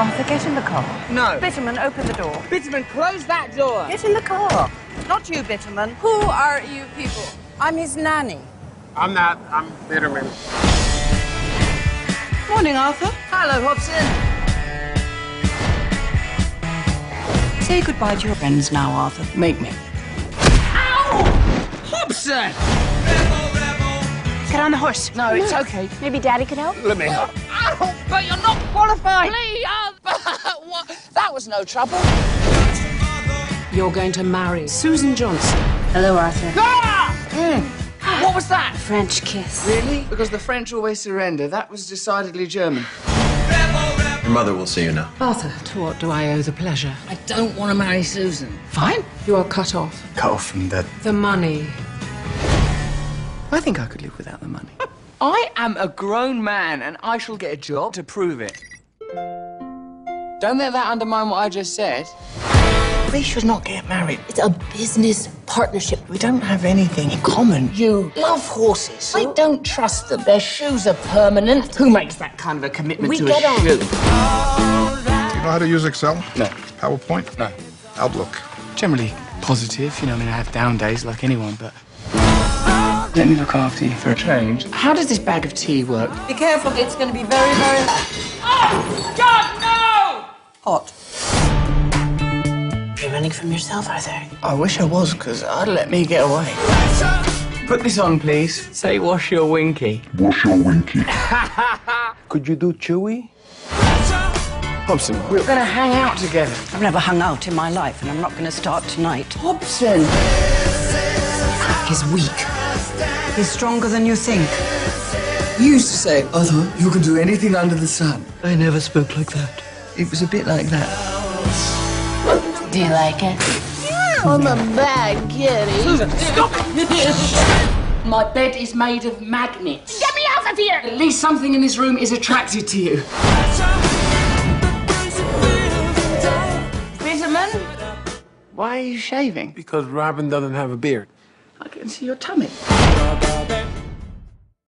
Oh, so get in the car. No. Bitterman, open the door. Bitterman, close that door. Get in the car. Not you, Bitterman. Who are you people? I'm his nanny. I'm not. I'm Bitterman. Morning, Arthur. Hello, Hobson. Say goodbye to your friends now, Arthur. Make me. Ow! Hobson! Get on the horse. No, it's okay. Maybe Daddy could help? Let me help. Ow! But you're not qualified. Please, what? That was no trouble. You're going to marry Susan Johnson. Hello, Arthur. Ah! What was that? French kiss. Really? Because the French always surrender. That was decidedly German. Your mother will see you now. Arthur, to what do I owe the pleasure? I don't want to marry Susan. Fine. You are cut off. Cut off from that. The money. I think I could live without the money. I am a grown man, and I shall get a job to prove it. Don't let that undermine what I just said. We should not get married. It's a business partnership. We don't have anything in common. You love horses. I don't trust them. Their shoes are permanent. Who makes that kind of a commitment to a shoe? Do you know how to use Excel? No. PowerPoint? No. Outlook? Generally positive. You know, I mean, I have down days like anyone, but... Let me look after you for a change. How does this bag of tea work? Be careful. It's going to be very, very... Oh, God, no! Hot. You're running from yourself, Arthur. I wish I was, because I'd let me get away. Put this on, please. Say, wash your winky. Wash your winky. Could you do Chewy? Hobson, we're going to hang out together. I've never hung out in my life, and I'm not going to start tonight. Hobson! He's weak. He's stronger than you think. You used to say, Arthur, you can do anything under the sun. I never spoke like that. It was a bit like that. Do you like it? Yeah, I'm a bad kitty. Susan, stop it! My bed is made of magnets. Get me out of here! At least something in this room is attracted to you. Bitterman? Why are you shaving? Because Robin doesn't have a beard. I can see your tummy.